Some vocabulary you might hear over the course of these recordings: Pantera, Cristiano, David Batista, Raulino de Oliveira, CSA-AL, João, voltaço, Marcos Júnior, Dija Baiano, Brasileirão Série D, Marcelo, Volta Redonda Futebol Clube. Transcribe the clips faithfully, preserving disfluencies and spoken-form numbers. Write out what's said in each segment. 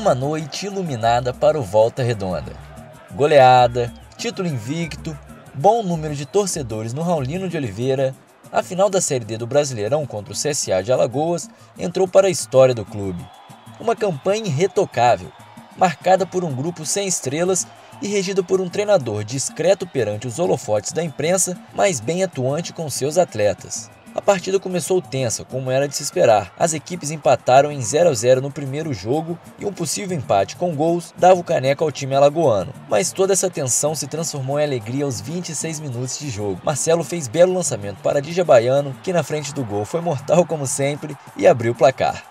uma noite iluminada para o Volta Redonda. Goleada, título invicto, bom número de torcedores no Raulino de Oliveira, a final da Série D do Brasileirão contra o C S A de Alagoas entrou para a história do clube. Uma campanha irretocável, marcada por um grupo sem estrelas e regido por um treinador discreto perante os holofotes da imprensa, mas bem atuante com seus atletas. A partida começou tensa, como era de se esperar. As equipes empataram em zero a zero no primeiro jogo e um possível empate com gols dava o caneco ao time alagoano. Mas toda essa tensão se transformou em alegria aos vinte e seis minutos de jogo. Marcelo fez belo lançamento para Dija Baiano, que na frente do gol foi mortal como sempre e abriu o placar.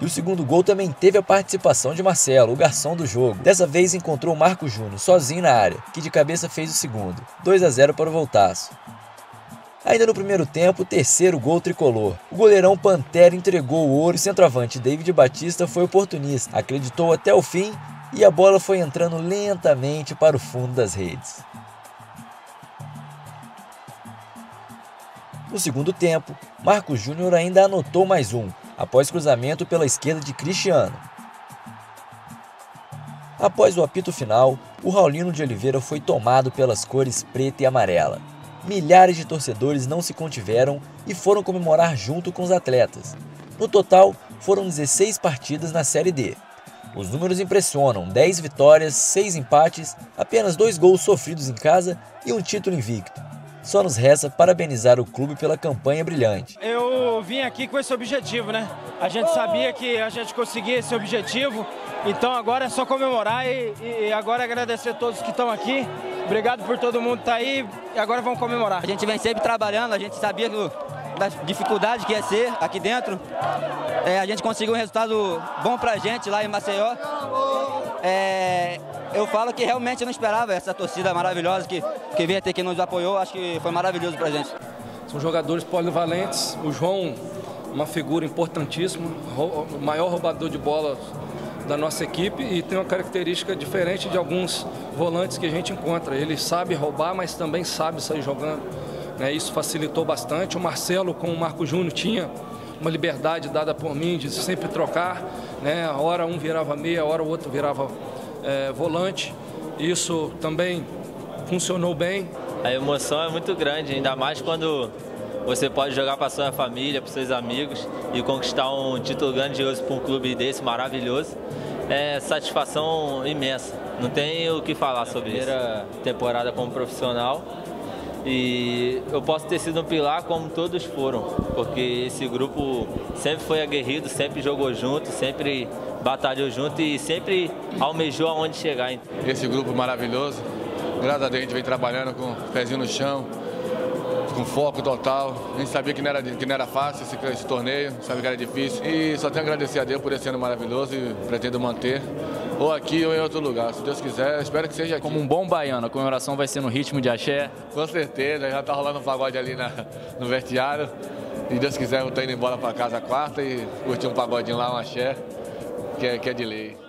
E o segundo gol também teve a participação de Marcelo, o garçom do jogo. Dessa vez encontrou Marcos Júnior sozinho na área, que de cabeça fez o segundo, dois a zero para o Voltaço. Ainda no primeiro tempo, o terceiro gol tricolor. O goleirão Pantera entregou o ouro e o centroavante David Batista foi oportunista, acreditou até o fim e a bola foi entrando lentamente para o fundo das redes. No segundo tempo, Marcos Júnior ainda anotou mais um, após cruzamento pela esquerda de Cristiano. Após o apito final, o Raulino de Oliveira foi tomado pelas cores preta e amarela. Milhares de torcedores não se contiveram e foram comemorar junto com os atletas. No total, foram dezesseis partidas na Série D. Os números impressionam: dez vitórias, seis empates, apenas dois gols sofridos em casa e um título invicto. Só nos resta parabenizar o clube pela campanha brilhante. Eu vim aqui com esse objetivo, né? A gente sabia que a gente conseguia esse objetivo, então agora é só comemorar e, e agora agradecer a todos que estão aqui. Obrigado por todo mundo que está aí e agora vamos comemorar. A gente vem sempre trabalhando, a gente sabia do, da dificuldade que ia ser aqui dentro. É, a gente conseguiu um resultado bom pra gente lá em Maceió. É, eu falo que realmente eu não esperava essa torcida maravilhosa que, que veio até que nos apoiou, acho que foi maravilhoso pra gente. São jogadores polivalentes, o João, uma figura importantíssima, o maior roubador de bola da nossa equipe e tem uma característica diferente de alguns volantes que a gente encontra. Ele sabe roubar, mas também sabe sair jogando, né? Isso facilitou bastante. O Marcelo com o Marco Júnior tinha uma liberdade dada por mim de sempre trocar, né? A hora um virava meia, a hora o outro virava é, volante. Isso também funcionou bem. A emoção é muito grande, ainda mais quando você pode jogar para sua família, para seus amigos e conquistar um título grandioso para um clube desse maravilhoso. É satisfação imensa, não tem o que falar sobre isso. Primeira temporada como profissional. E eu posso ter sido um pilar como todos foram, porque esse grupo sempre foi aguerrido, sempre jogou junto, sempre batalhou junto e sempre almejou aonde chegar. Esse grupo maravilhoso, graças a Deus a gente vem trabalhando com o pezinho no chão, com foco total. A gente sabia que não era, que não era fácil esse, esse torneio, sabia que era difícil. E só tenho a agradecer a Deus por esse ano maravilhoso e pretendo manter. Ou aqui ou em outro lugar, se Deus quiser, espero que seja aqui. Como um bom baiano, a comemoração vai ser no ritmo de axé? Com certeza, já tá rolando um pagode ali na, no vestiário. E Deus quiser, eu tô indo embora pra casa quarta e curtir um pagodinho lá, um axé, que é, que é de lei.